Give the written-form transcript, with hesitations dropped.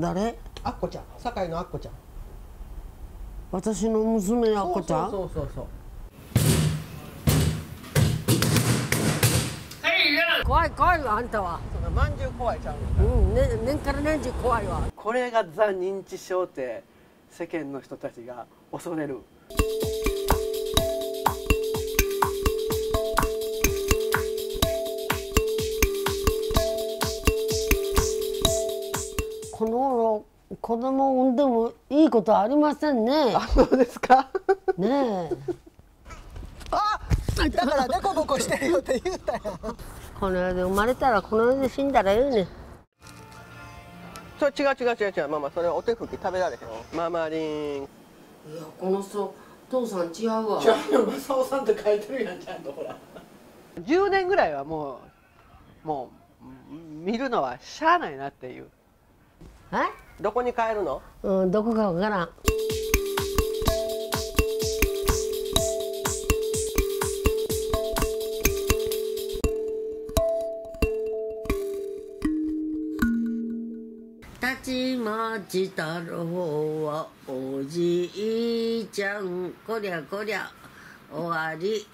誰？あっこちゃん、堺のあっこちゃん。私の娘あっこちゃん。そうそうそうそう。怖い怖いわあんたは。まんじゅう怖いちゃう。うんね、年から年中怖いわ。これがザ認知症って世間の人たちが恐れる。この頃子供を産んでもいいことありませんね。あ、そうですか。ねえ。あ、だからデコボコしてるよって言うたよ。この世で生まれたらこの世で死んだらいいね。違うママ、それお手拭き食べられへんよ。ママリン。いやこの人父さん違うわ。違うよ、マサオさんって書いてるやん、ちゃんとほら。10年ぐらいはもう見るのはしゃあないなっていう。どこに帰るの？うん、どこかわからん。たちまち太郎はおじいちゃん、こりゃこりゃ終わり。